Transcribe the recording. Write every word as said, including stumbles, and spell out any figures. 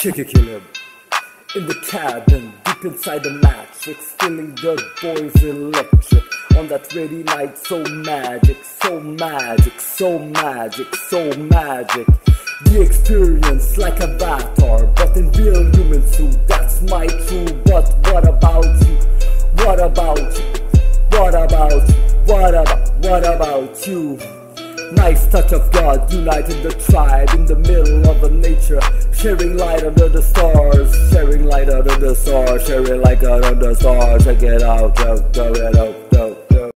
Sugar Killer in the cabin, deep inside the matrix, feeling the boys electric on that ready light. So magic, so magic, so magic, so magic. The experience like Avatar, but in real human suit. That's my true. But what about you? What about you? What about you? What about what about you? Nice touch of God, uniting the tribe in the middle of the nature, sharing light under the stars, sharing light under the stars, sharing light under the stars. Check it out, check it out.